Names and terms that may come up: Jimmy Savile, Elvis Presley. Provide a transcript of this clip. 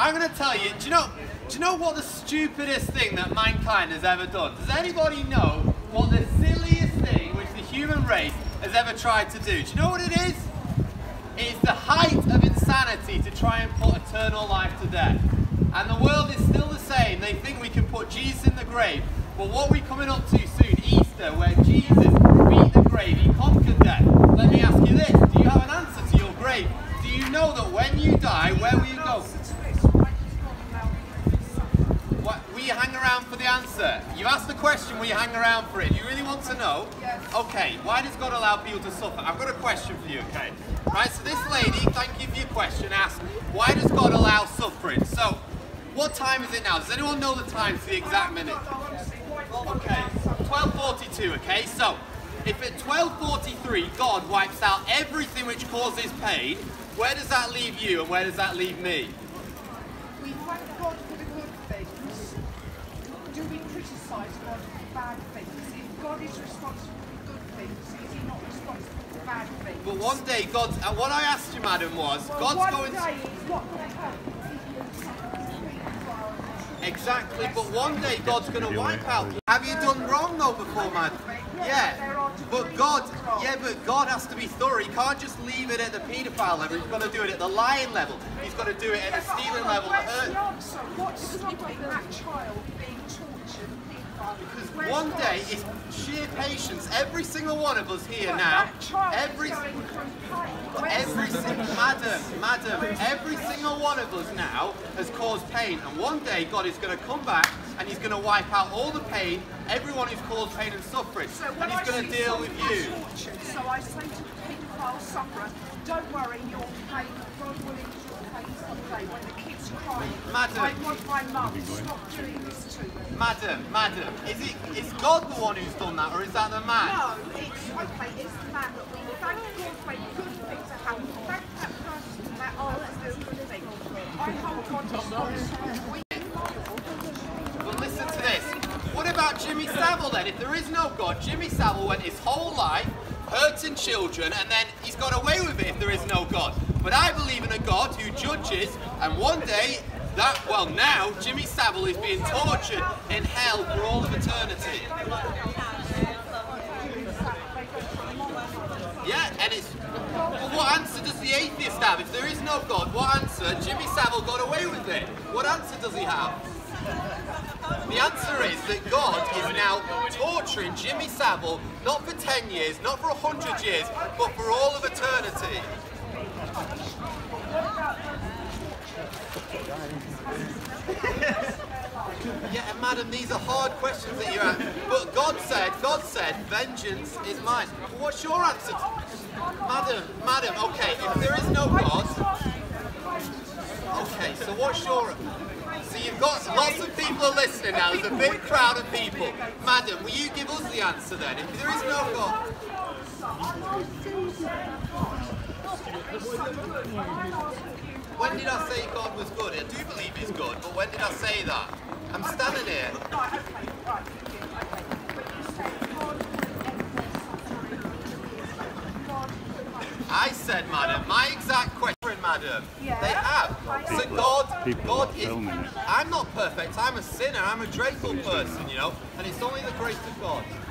I'm going to tell you, do you know what the stupidest thing that mankind has ever done? Does anybody know what the silliest thing which the human race has ever tried to do? Do you know what it is? It is the height of insanity to try and put eternal life to death. And the world is still the same. They think we can put Jesus in the grave. But what we're coming up to soon, Easter, where Jesus beat the grave, he conquered death. Let me ask you this, do you have an answer to your grave? Do you know that when you die, where will you go? Will you hang around for the answer? You asked the question, will you hang around for it? You really want to know? Yes. Okay, why does God allow people to suffer? I've got a question for you, okay? Right, so this lady, thank you for your question, asked, why does God allow suffering? So, what time is it now? Does anyone know the time to the exact minute? Okay, 12:42, okay? So, if at 12:43 God wipes out everything which causes pain, where does that leave you and where does that leave me? We thank God for the good things. Do we criticise God for bad things? If God is responsible for good things, is he not responsible for bad things? But one day God, and what I asked you, madam, was, well, God's going to... Exactly, but one day God's going to wipe out. Have you done wrong though before, man? Yeah, but God has to be thorough. He can't just leave it at the paedophile level. He's got to do it at the lying level. He's got to do it at the stealing level. What's stopping that child being tortured? Because one day, it's sheer patience. Every single one of us here now, every single one of us now has caused pain, and one day God is going to come back and he's going to wipe out all the pain, everyone who's caused pain and suffering, and he's going to deal with you. So I say to the paedophile sufferer, don't worry, your pain, God will endure pain someday when the kids cry. Madam, I want my mum to stop doing this to me. Madam, is God the one who's done that, or is that the man? No, it's the man. We thank God for good things that happen. We thank that person that asked us to do good things. I hold God to God. But listen to this. What about Jimmy Savile then? If there is no God, Jimmy Savile went his whole life hurting children, and then he's got away with it if there is no God. But I believe in a God who judges, and one day, now Jimmy Savile is being tortured in hell for all of eternity. Yeah, and it's... Well, what answer does the atheist have? If there is no God, what answer? Jimmy Savile got away with it. What answer does he have? The answer is that God is now torturing Jimmy Savile, not for 10 years, not for 100 years, but for all of eternity. Yeah, and madam, these are hard questions that you ask. But God said, vengeance is mine. What's your answer? Madam, okay, if there is no God... Okay, so what's your... So you've got lots of people listening now, there's a big crowd of people. Madam, will you give us the answer then? If there is no God... When did I say God was good? I do believe he's good, but when did I say that? I'm standing here. I said, madam, my exact question, madam. Yeah. They have. People, so God is... I'm not perfect, I'm a sinner, I'm a dreadful person, you know, and it's only the grace of God.